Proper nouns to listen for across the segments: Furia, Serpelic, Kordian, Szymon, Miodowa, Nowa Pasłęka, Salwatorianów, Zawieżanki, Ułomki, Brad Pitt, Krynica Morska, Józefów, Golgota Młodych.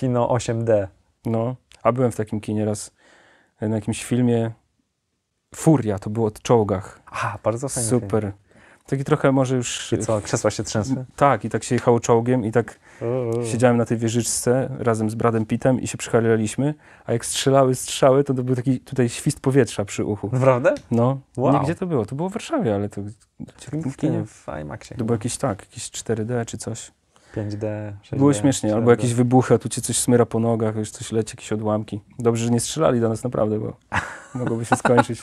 kino 8D. No, a byłem w takim kinie raz na jakimś filmie. Furia, to było o czołgach. A, bardzo fajny super film. Taki trochę może już... I co, krzesła się trzęsły? Tak, i tak się jechało czołgiem i tak siedziałem na tej wieżyczce razem z Bradem Pittem i się przychylaliśmy, a jak strzelały strzały, to był taki tutaj świst powietrza przy uchu. Naprawdę? No. Wow. Nie, gdzie to było? To było w Warszawie, ale to... W kinie, w IMAX-ie. To było jakieś tak, jakieś 4D czy coś. 5D, 6D, było śmiesznie, 4D. Albo jakieś wybuchy, a tu cię coś smyra po nogach, już coś leci, jakieś odłamki. Dobrze, że nie strzelali do nas naprawdę, bo mogłoby się skończyć.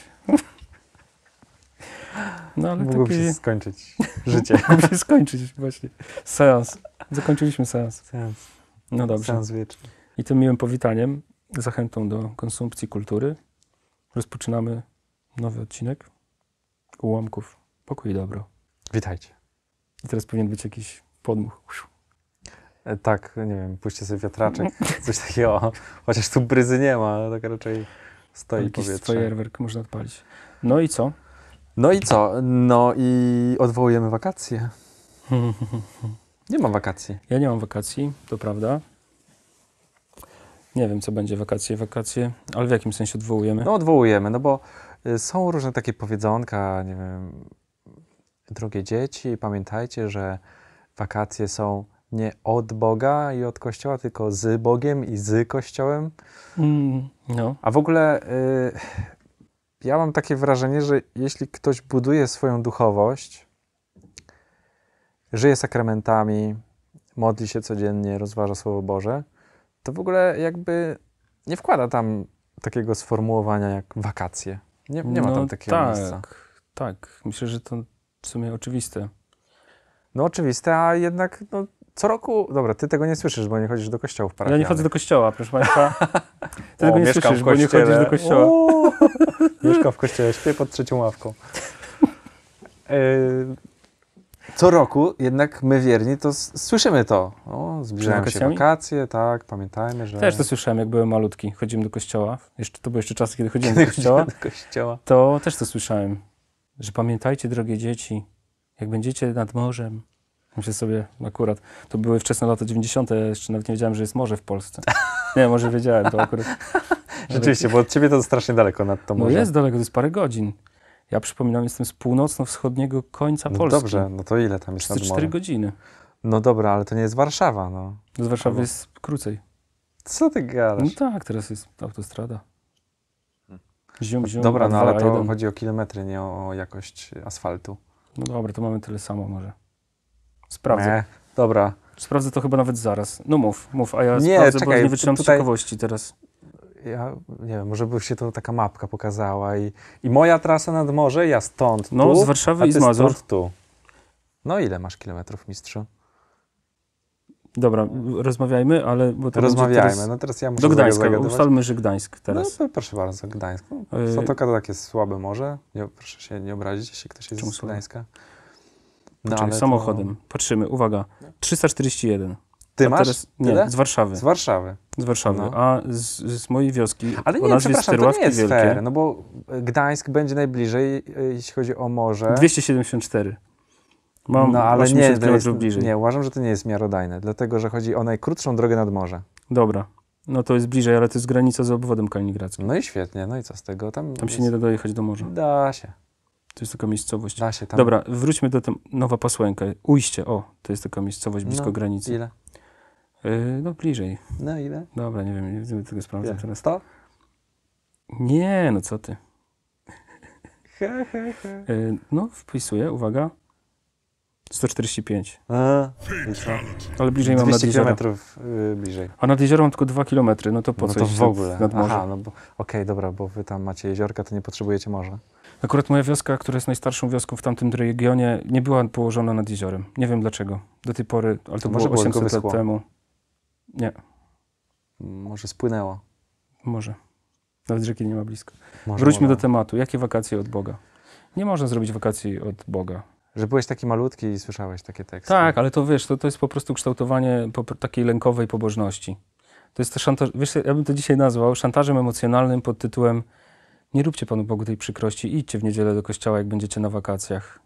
No, ale mógłby się skończyć życie. Mógłby się skończyć właśnie. Seans. Zakończyliśmy seans. Seans. No dobrze. Seans wieczny. I tym miłym powitaniem, zachętą do konsumpcji kultury, rozpoczynamy nowy odcinek Ułomków. Pokój i dobro. Witajcie. I teraz powinien być jakiś podmuch. Tak, nie wiem, puśćcie sobie wiatraczek, coś takiego. Chociaż tu bryzy nie ma, ale tak raczej stoi jakiś powietrze. Jakiś fajerwerk można odpalić. No i co? No i co? No i odwołujemy wakacje. Nie mam wakacji. Ja nie mam wakacji, to prawda. Nie wiem, co będzie wakacje, ale w jakim sensie odwołujemy? No odwołujemy, no bo są różne takie powiedzonka, nie wiem, drogie dzieci, pamiętajcie, że wakacje są nie od Boga i od Kościoła, tylko z Bogiem i z Kościołem. No. A w ogóle... Ja mam takie wrażenie, że jeśli ktoś buduje swoją duchowość, żyje sakramentami, modli się codziennie, rozważa Słowo Boże, to w ogóle jakby nie wkłada tam takiego sformułowania jak wakacje. Nie ma tam takiego miejsca. Tak. Myślę, że to w sumie oczywiste. No oczywiste, a jednak no, co roku... Dobra, ty tego nie słyszysz, bo nie chodzisz do kościołów parafialnych. Ja nie chodzę do kościoła, proszę państwa. Ty tego nie słyszysz, bo nie chodzisz do kościoła. Mieszkam w kościele, śpię pod trzecią ławką. Co roku jednak my wierni to słyszymy to. O, zbliżają się wakacje, tak, pamiętajmy, że... Też to słyszałem, jak byłem malutki, chodziłem do kościoła. To były jeszcze czasy, kiedy chodziłem do kościoła. To też to słyszałem, że pamiętajcie, drogie dzieci, jak będziecie nad morzem. Myślę sobie, akurat, to były wczesne lata 90. Jeszcze nawet nie wiedziałem, że jest morze w Polsce. Nie, może wiedziałem to akurat. Rzeczywiście, bo od ciebie to strasznie daleko nad to morze. No jest daleko, to jest parę godzin. Ja przypominam, jestem z północno-wschodniego końca Polski. No dobrze, no to ile tam jest nad morzem? 4 godziny. No dobra, ale to nie jest Warszawa, no. Z Warszawy jest krócej. Co ty gadasz? No tak, teraz jest autostrada. Zium, dobra, no ale to chodzi o kilometry, nie o jakość asfaltu. No dobra, to mamy tyle samo może. Sprawdzę. Nie. Dobra. Sprawdzę to chyba nawet zaraz. No mów, a ja sprawdzę, czekaj, bo nie wytrzymam ciekawości teraz. Ja nie wiem, może by się to taka mapka pokazała i moja trasa nad morze, ja stąd tu, z Warszawy i z Mazur. Stąd tu. No ile masz kilometrów, mistrzu? Dobra, rozmawiajmy, ale... Bo to rozmawiajmy, teraz... no teraz ja muszę... Do Gdańska, ustalmy, że Gdańsk teraz. No proszę bardzo, Gdańsk. No, Zatoka to takie słabe morze. Nie, proszę się nie obrazić, jeśli ktoś jest z Gdańska. Poczekaj, samochodem. To... Patrzymy, uwaga. 341. Ty masz? Teraz, nie, tyle? Z Warszawy. Z Warszawy. Z Warszawy, no. A z mojej wioski. Ale nie, przepraszam, to nie jest wielkie. Fair, no bo Gdańsk będzie najbliżej, jeśli chodzi o morze. 274. Mam no, ale 80 km bliżej. Nie, uważam, że to nie jest miarodajne, dlatego, że chodzi o najkrótszą drogę nad morze. Dobra, no to jest bliżej, ale to jest granica z obwodem kaliningradzkim. No i świetnie, no i co z tego? Tam się nie da dojechać do morza. Da się. To jest taka miejscowość. Da się tam. Dobra, wróćmy do tego. Nowa Pasłęka. Ujście, to jest taka miejscowość blisko granicy. Ile? No bliżej. No ile? Dobra, nie wiem, tego sprawdzam teraz. 100? Nie, no co ty. No, wpisuję, uwaga. 145. Ale bliżej mam nad jeziorem. 200 km bliżej. A nad jeziorem tylko 2 km, no to po co? No to w ogóle. Nad morze. Aha, no bo okej, dobra, bo wy tam macie jeziorka, to nie potrzebujecie morza. Akurat moja wioska, która jest najstarszą wioską w tamtym regionie, nie była położona nad jeziorem. Nie wiem dlaczego. Do tej pory, ale to może było 800 lat temu. Nie. Może spłynęło. Może. Nawet rzeki nie ma blisko. Wróćmy do tematu. Jakie wakacje od Boga? Nie można zrobić wakacji od Boga. Że byłeś taki malutki i słyszałeś takie teksty. Tak, ale to wiesz, to jest po prostu kształtowanie takiej lękowej pobożności. To jest to szantaż, wiesz, ja bym to dzisiaj nazwał szantażem emocjonalnym pod tytułem: nie róbcie Panu Bogu tej przykrości, idźcie w niedzielę do kościoła, jak będziecie na wakacjach.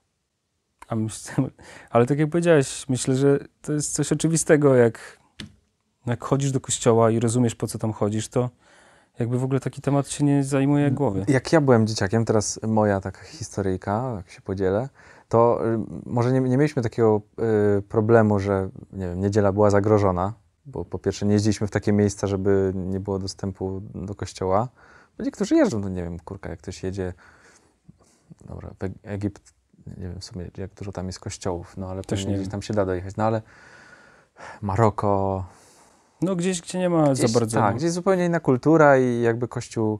Ale tak jak powiedziałeś, myślę, że to jest coś oczywistego, jak Jak chodzisz do kościoła i rozumiesz, po co tam chodzisz, to jakby w ogóle taki temat się nie zajmuje głowy. Jak ja byłem dzieciakiem, teraz moja taka historyjka, jak się podzielę, to może nie mieliśmy takiego problemu, że nie wiem, niedziela była zagrożona, bo po pierwsze nie jeździliśmy w takie miejsca, żeby nie było dostępu do kościoła. Bo niektórzy jeżdżą, no nie wiem, kurka, jak ktoś jedzie, dobra, w Egipt, nie wiem w sumie, jak dużo tam jest kościołów, no ale też nie gdzieś tam się da dojechać, no ale Maroko... No gdzieś, gdzie nie ma gdzieś, za bardzo... Tak, gdzieś zupełnie inna kultura i jakby Kościół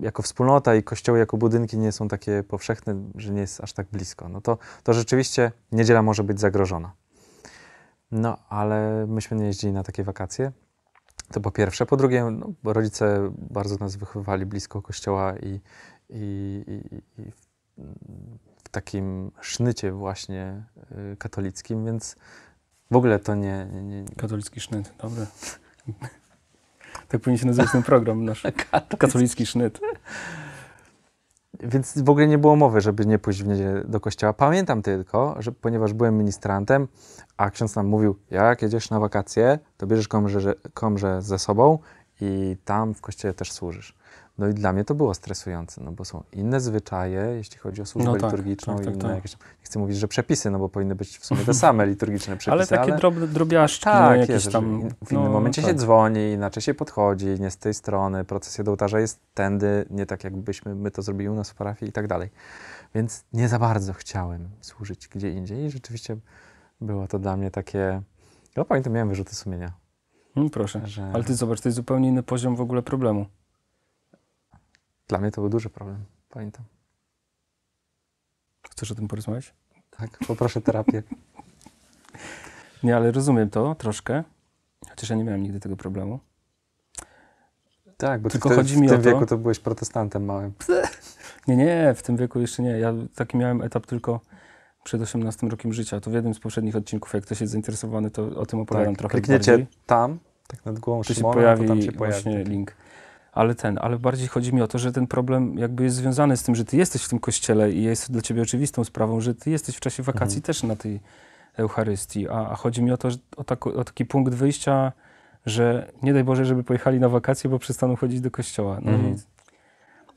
jako wspólnota i kościoły jako budynki nie są takie powszechne, że nie jest aż tak blisko. No to rzeczywiście niedziela może być zagrożona. No, ale myśmy nie jeździli na takie wakacje. To po pierwsze. Po drugie, no, rodzice bardzo nas wychowywali blisko kościoła i w takim sznycie właśnie katolickim, więc... W ogóle to nie... Katolicki sznyt, dobre. Tak powinien się nazywać ten program nasz. Katolicki sznyt. Więc w ogóle nie było mowy, żeby nie pójść w niedzielę do kościoła. Pamiętam tylko, że ponieważ byłem ministrantem, a ksiądz nam mówił, jak jedziesz na wakacje, to bierzesz komrze ze sobą i tam w kościele też służysz. No i dla mnie to było stresujące, no bo są inne zwyczaje, jeśli chodzi o służbę liturgiczną. Tak. Jakieś, nie chcę mówić, że przepisy, no bo powinny być w sumie te same liturgiczne przepisy. Ale takie drobiażdżki. Tak, no, jest, tam, w innym momencie się dzwoni, inaczej się podchodzi, nie z tej strony, procesja do ołtarza jest tędy, nie tak jakbyśmy my to zrobili u nas w parafii i tak dalej. Więc nie za bardzo chciałem służyć gdzie indziej i rzeczywiście było to dla mnie takie... No pamiętam, miałem wyrzuty sumienia. Proszę, że... ale ty zobacz, to jest zupełnie inny poziom w ogóle problemu. Dla mnie to był duży problem, pamiętam. Chcesz o tym porozmawiać? Tak, poproszę terapię. Nie, ale rozumiem to troszkę, chociaż ja nie miałem nigdy tego problemu. Tak, bo tylko chodzi mi o to... w tym wieku to byłeś protestantem małym. Nie, w tym wieku jeszcze nie. Ja taki miałem etap tylko przed 18 rokiem życia. To w jednym z poprzednich odcinków, jak ktoś jest zainteresowany, to o tym opowiadam tak, trochę klikniecie bardziej. Tam, tak nad głową Szymona, to tam się pojawi właśnie link. Ale bardziej chodzi mi o to, że ten problem jakby jest związany z tym, że ty jesteś w tym kościele i jest dla ciebie oczywistą sprawą, że ty jesteś w czasie wakacji też na tej Eucharystii, a chodzi mi o to, o taki punkt wyjścia, że nie daj Boże, żeby pojechali na wakacje, bo przestaną chodzić do kościoła. No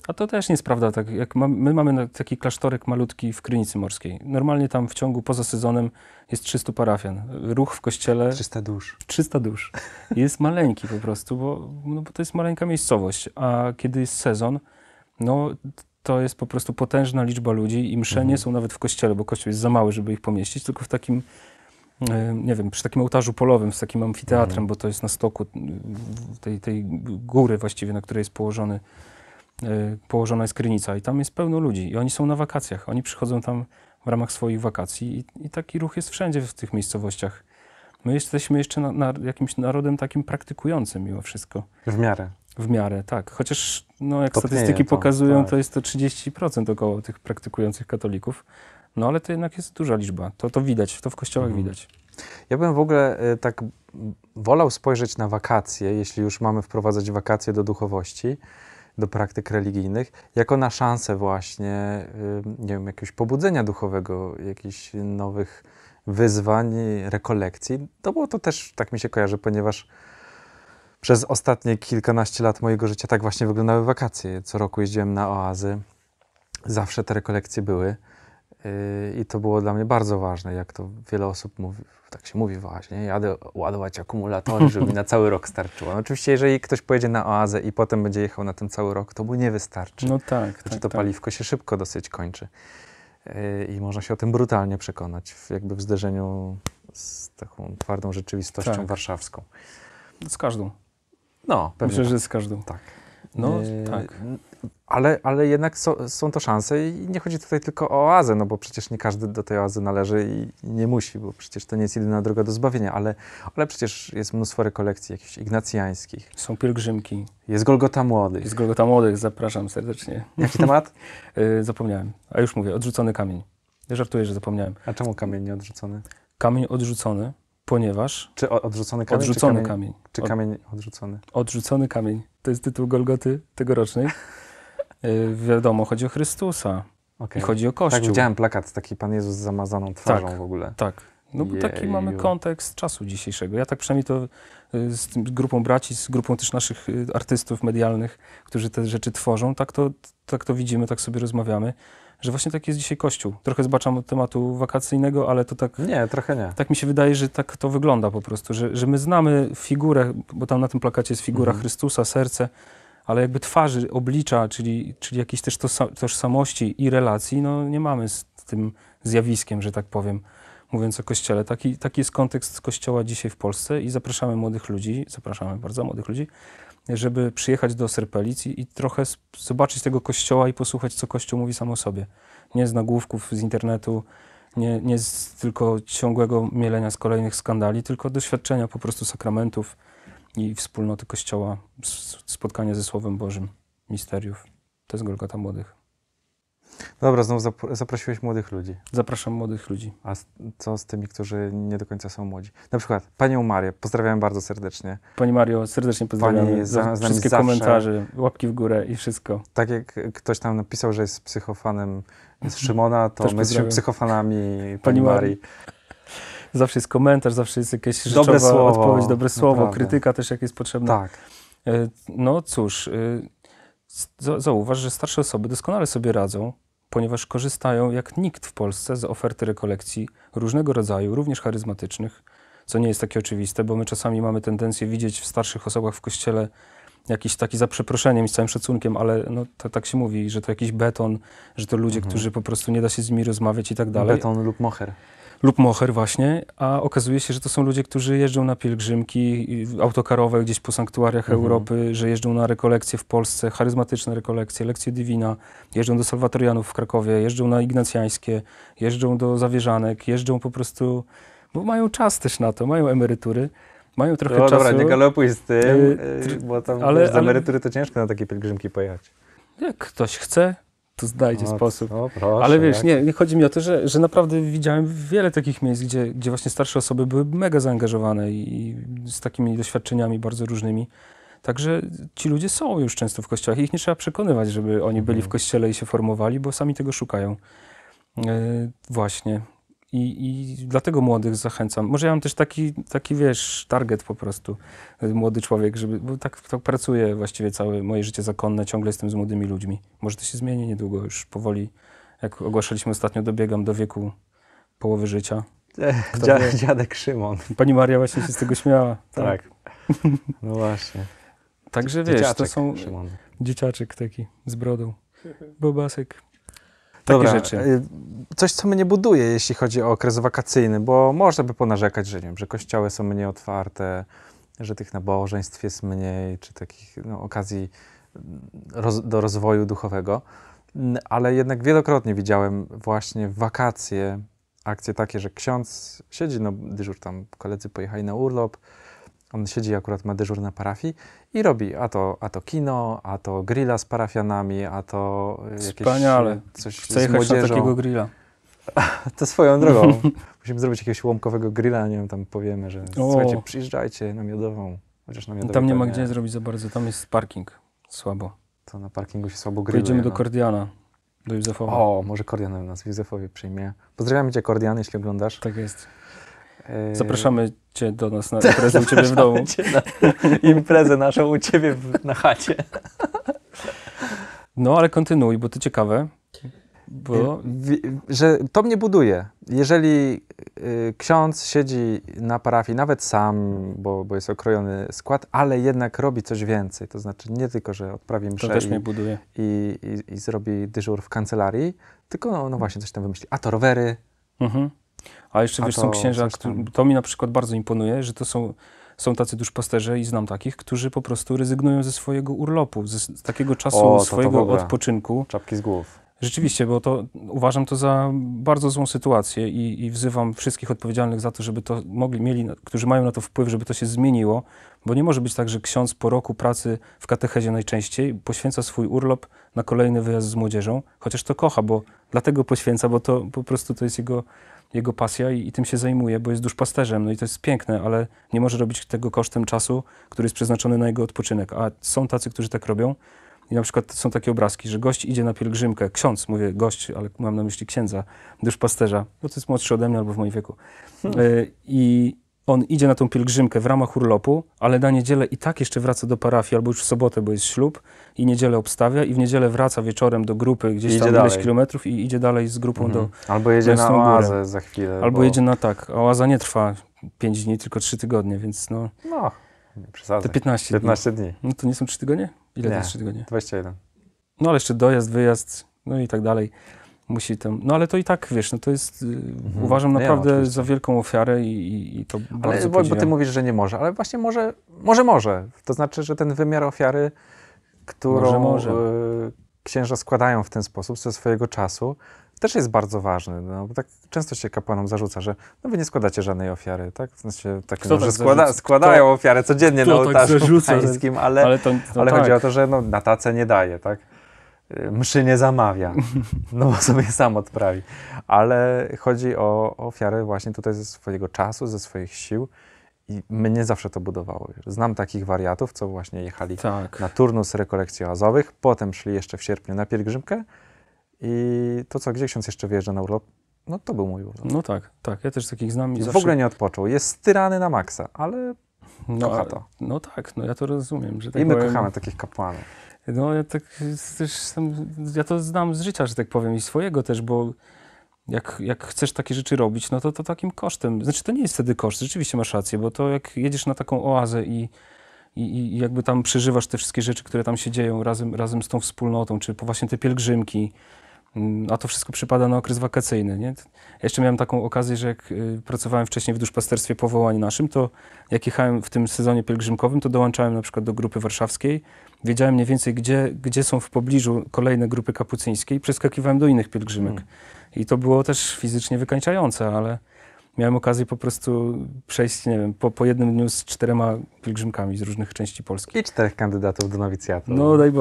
a to też nie jest prawda. Tak jak my mamy taki klasztorek malutki w Krynicy Morskiej. Normalnie tam w ciągu, poza sezonem jest 300 parafian. Ruch w kościele... 300 dusz. 300 dusz. Jest maleńki po prostu, bo to jest maleńka miejscowość. A kiedy jest sezon, no to jest po prostu potężna liczba ludzi i msze nie są nawet w kościele, bo kościół jest za mały, żeby ich pomieścić, tylko w takim, nie wiem, przy takim ołtarzu polowym, z takim amfiteatrem, bo to jest na stoku tej góry właściwie, na której jest położona jest krynica i tam jest pełno ludzi i oni są na wakacjach. Oni przychodzą tam w ramach swoich wakacji i taki ruch jest wszędzie w tych miejscowościach. My jesteśmy jeszcze jakimś narodem takim praktykującym mimo wszystko. W miarę. W miarę, tak. Chociaż no, jak statystyki pokazują, to jest to 30% około tych praktykujących katolików. No ale to jednak jest duża liczba. To widać, to w kościołach widać. Ja bym w ogóle tak wolał spojrzeć na wakacje, jeśli już mamy wprowadzać wakacje do duchowości, do praktyk religijnych, jako na szansę właśnie, nie wiem, jakiegoś pobudzenia duchowego, jakichś nowych wyzwań, rekolekcji. To było to też, tak mi się kojarzy, ponieważ przez ostatnie kilkanaście lat mojego życia tak właśnie wyglądały wakacje. Co roku jeździłem na oazy, zawsze te rekolekcje były i to było dla mnie bardzo ważne, jak to wiele osób mówi, tak się mówi właśnie, jadę ładować akumulatory, żeby mi na cały rok starczyło. No oczywiście, jeżeli ktoś pojedzie na oazę i potem będzie jechał na ten cały rok, to mu nie wystarczy. No tak. To paliwko się szybko dosyć kończy. I można się o tym brutalnie przekonać, jakby w zderzeniu z taką twardą rzeczywistością warszawską. Z każdą. No, pewnie. Myślę, że z każdą. Tak. No, tak. Ale jednak są to szanse i nie chodzi tutaj tylko o oazę, no bo przecież nie każdy do tej oazy należy i nie musi, bo przecież to nie jest jedyna droga do zbawienia, ale przecież jest mnóstwo rekolekcji jakichś ignacjańskich. Są pielgrzymki. Jest Golgota Młodych. Jest Golgota Młodych, zapraszam serdecznie. Jaki temat? Zapomniałem, a już mówię, odrzucony kamień. Ja żartuję, że zapomniałem. A czemu kamień nie odrzucony? Kamień odrzucony, ponieważ... Czy odrzucony kamień? Odrzucony kamień. Czy kamień odrzucony? Odrzucony kamień. To jest tytuł Golgoty tegorocznej. Wiadomo, chodzi o Chrystusa i chodzi o Kościół. Tak, widziałem plakat, taki Pan Jezus z zamazaną twarzą w ogóle. Tak, No bo taki mamy kontekst czasu dzisiejszego. Ja tak przynajmniej to z grupą braci, z grupą też naszych artystów medialnych, którzy te rzeczy tworzą, tak to widzimy, tak sobie rozmawiamy, że właśnie tak jest dzisiaj Kościół. Trochę zbaczam od tematu wakacyjnego, ale to tak... Nie, trochę nie. Tak mi się wydaje, że tak to wygląda po prostu, że my znamy figurę, bo tam na tym plakacie jest figura Chrystusa, serce, ale jakby twarzy, oblicza, czyli jakiejś też tożsamości i relacji, no nie mamy z tym zjawiskiem, że tak powiem, mówiąc o Kościele. Taki jest kontekst Kościoła dzisiaj w Polsce i zapraszamy młodych ludzi, zapraszamy bardzo młodych ludzi, żeby przyjechać do Serpelic i trochę zobaczyć tego Kościoła i posłuchać, co Kościół mówi sam o sobie. Nie z nagłówków z internetu, nie z tylko ciągłego mielenia z kolejnych skandali, tylko doświadczenia po prostu sakramentów i wspólnoty Kościoła, spotkania ze Słowem Bożym, misteriów. To jest Golgota Młodych. Dobra, znowu zaprosiłeś młodych ludzi. Zapraszam młodych ludzi. A co z tymi, którzy nie do końca są młodzi? Na przykład Panią Marię pozdrawiam bardzo serdecznie. Pani Mario, serdecznie pozdrawiam. Pani za wszystkie komentarze, łapki w górę i wszystko. Tak jak ktoś tam napisał, że jest psychofanem z Szymona, to my jesteśmy psychofanami Pani Marii. Zawsze jest komentarz, zawsze jest jakaś dobre słowo, odpowiedź, dobre słowo, naprawdę. Krytyka też jak jest potrzebna. Tak. No cóż, zauważ, że starsze osoby doskonale sobie radzą, ponieważ korzystają jak nikt w Polsce z oferty rekolekcji różnego rodzaju, również charyzmatycznych, co nie jest takie oczywiste, bo my czasami mamy tendencję widzieć w starszych osobach w Kościele jakiś taki, za przeproszeniem i z całym szacunkiem, ale no, tak się mówi, że to jakiś beton, że to ludzie, którzy po prostu nie da się z nimi rozmawiać i tak dalej. Beton lub moher. Lub moher właśnie, a okazuje się, że to są ludzie, którzy jeżdżą na pielgrzymki autokarowe gdzieś po sanktuariach Europy, że jeżdżą na rekolekcje w Polsce, charyzmatyczne rekolekcje, lekcje Divina, jeżdżą do Salwatorianów w Krakowie, jeżdżą na ignacjańskie, jeżdżą do Zawieżanek, jeżdżą po prostu, bo mają czas też na to, mają emerytury, mają trochę czasu. Dobra, nie galopuj z tym, bo tam z emerytury to ciężko na takie pielgrzymki pojechać. Jak ktoś chce, to znajdzie sposób. Proszę, ale wiesz, nie chodzi mi o to, że naprawdę widziałem wiele takich miejsc, gdzie właśnie starsze osoby były mega zaangażowane i z takimi doświadczeniami bardzo różnymi. Także ci ludzie są już często w kościołach i ich nie trzeba przekonywać, żeby oni byli w kościele i się formowali, bo sami tego szukają. Właśnie. I dlatego młodych zachęcam. Może ja mam też taki wiesz, target po prostu, młody człowiek, żeby, bo tak pracuję właściwie całe moje życie zakonne, ciągle jestem z młodymi ludźmi. Może to się zmieni niedługo już, powoli, jak ogłaszaliśmy ostatnio, dobiegam do wieku połowy życia. Dziadek Szymon. Pani Maria właśnie się z tego śmiała. Tak. No właśnie. Także wiesz, to są Szymon. Dzieciaczek taki z brodą, bobasek. Dobra, takie rzeczy. Coś, co mnie buduje, jeśli chodzi o okres wakacyjny, bo można by ponarzekać, że nie wiem, że kościoły są mniej otwarte, że tych nabożeństw jest mniej, czy takich okazji do rozwoju duchowego, ale jednak wielokrotnie widziałem właśnie w wakacje akcje takie, że ksiądz siedzi, dyżur tam, koledzy pojechali na urlop, on siedzi, akurat ma dyżur na parafii i robi a to kino, a to grilla z parafianami, a to jakieś coś chcę z młodzieżą. Jechać na takiego grilla. To swoją drogą. Musimy zrobić jakiegoś łomkowego grilla, nie wiem, tam powiemy, że słuchajcie, przyjeżdżajcie na Miodową. Chociaż na Miodową tam nie ma gdzie zrobić za bardzo, tam jest parking słabo. To na parkingu się słabo grilluje. Pojedziemy do Kordiana, do Józefowa. O, może Kordian nas w Józefowie przyjmie. Pozdrawiamy cię, Kordian, jeśli oglądasz. Tak jest. Zapraszamy cię do nas na imprezę u ciebie w domu. Imprezę naszą u ciebie na chacie. No ale kontynuuj, bo to ciekawe. Bo... Że to mnie buduje. Jeżeli ksiądz siedzi na parafii, nawet sam, bo jest okrojony skład, ale jednak robi coś więcej. To znaczy nie tylko, że odprawi mszę i zrobi dyżur w kancelarii, tylko no właśnie coś tam wymyśli. A to rowery. A jeszcze wiesz, są księża, to mi na przykład bardzo imponuje, że to są tacy duszpasterze i znam takich, którzy po prostu rezygnują ze swojego urlopu, z takiego czasu swojego odpoczynku. Czapki z głów. Rzeczywiście, bo to uważam to za bardzo złą sytuację i wzywam wszystkich odpowiedzialnych za to, żeby to mieli, którzy mają na to wpływ, żeby to się zmieniło, bo nie może być tak, że ksiądz po roku pracy w katechezie najczęściej poświęca swój urlop na kolejny wyjazd z młodzieżą, chociaż to kocha, bo dlatego poświęca, bo to po prostu to jest jego pasja i tym się zajmuje, bo jest duszpasterzem, no i to jest piękne, ale nie może robić tego kosztem czasu, który jest przeznaczony na jego odpoczynek, a są tacy, którzy tak robią I na przykład są takie obrazki, że gość idzie na pielgrzymkę, ksiądz, mówię gość, ale mam na myśli księdza, duszpasterza, bo to jest młodszy ode mnie albo w moim wieku. I on idzie na tą pielgrzymkę w ramach urlopu, ale na niedzielę i tak jeszcze wraca do parafii, albo już w sobotę, bo jest ślub, i niedzielę obstawia, i w niedzielę wraca wieczorem do grupy, gdzieś tam ileś kilometrów i idzie dalej z grupą do... Albo jedzie na oazę za chwilę. Albo jedzie na a oaza nie trwa 5 dni, tylko 3 tygodnie, więc no... No, nie przesadzaj. Te 15 dni. No to nie są 3 tygodnie? Ile to jest 3 tygodnie? 21. No ale jeszcze dojazd, wyjazd, no i tak dalej. Musi tam, no ale to i tak, wiesz, no to jest, uważam naprawdę za wielką ofiarę i to ale bardzo podziwiam. Bo ty mówisz, że nie może, ale właśnie może. To znaczy, że ten wymiar ofiary, którą księża składają w ten sposób ze swojego czasu, też jest bardzo ważny, no, bo tak często się kapłanom zarzuca, że no wy nie składacie żadnej ofiary, tak? W sensie takim, no, że składają ofiarę codziennie na ołtarzu pańskim, ale chodzi o to, że no, na tacę nie daje, tak? Mszy nie zamawia, no bo sobie sam odprawi. Ale chodzi o ofiarę właśnie tutaj ze swojego czasu, ze swoich sił i mnie zawsze to budowało. Znam takich wariatów, co właśnie jechali na turnus rekolekcji oazowych, potem szli jeszcze w sierpniu na pielgrzymkę i to co, gdzie ksiądz jeszcze wyjeżdża na urlop, no to był mój urlop. No tak, ja też takich znam i zawsze... W ogóle nie odpoczął, jest styrany na maksa, ale kocha to. No tak, no ja to rozumiem. Że tak i my kochamy takich kapłanów. No ja tak też, ja to znam z życia, że tak powiem, i swojego też, bo jak chcesz takie rzeczy robić, no to takim kosztem, znaczy to nie jest wtedy koszt, rzeczywiście masz rację, bo to jak jedziesz na taką oazę i jakby tam przeżywasz te wszystkie rzeczy, które tam się dzieją razem z tą wspólnotą, czy właśnie te pielgrzymki, a to wszystko przypada na okres wakacyjny, nie? Ja jeszcze miałem taką okazję, że jak pracowałem wcześniej w duszpasterstwie powołań naszym, to jak jechałem w tym sezonie pielgrzymkowym, to dołączałem na przykład do grupy warszawskiej, wiedziałem mniej więcej, gdzie są w pobliżu kolejne grupy kapucyńskie i przeskakiwałem do innych pielgrzymek. I to było też fizycznie wykańczające, ale miałem okazję po prostu przejść, nie wiem, po jednym dniu z 4 pielgrzymkami z różnych części Polski. I 4 kandydatów do nowicjatu. No daj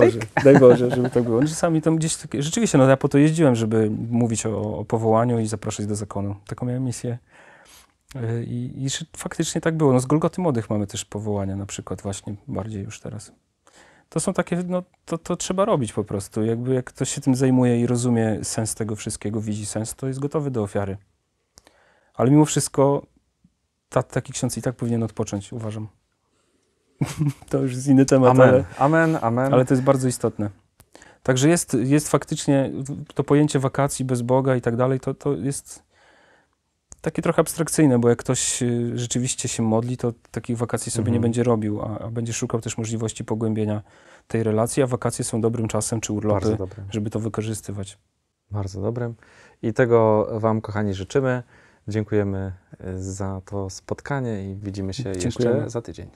Boże, żeby tak było. Czasami tam gdzieś, rzeczywiście, no ja po to jeździłem, żeby mówić o powołaniu i zapraszać do zakonu. Taką miałem misję. I faktycznie tak było. No z Golgoty Młodych mamy też powołania na przykład właśnie bardziej już teraz. To są takie, no to trzeba robić po prostu. Jakby jak ktoś się tym zajmuje i rozumie sens tego wszystkiego, widzi sens, to jest gotowy do ofiary. Ale mimo wszystko taki ksiądz i tak powinien odpocząć, uważam. To już jest inny temat, ale to jest bardzo istotne. Także jest faktycznie to pojęcie wakacji bez Boga i tak dalej, to jest takie trochę abstrakcyjne, bo jak ktoś rzeczywiście się modli, to takich wakacji sobie nie będzie robił, a będzie szukał też możliwości pogłębienia tej relacji, a wakacje są dobrym czasem, czy urlopy, żeby to wykorzystywać. Bardzo dobrym. I tego wam, kochani, życzymy. Dziękujemy za to spotkanie i widzimy się jeszcze za tydzień.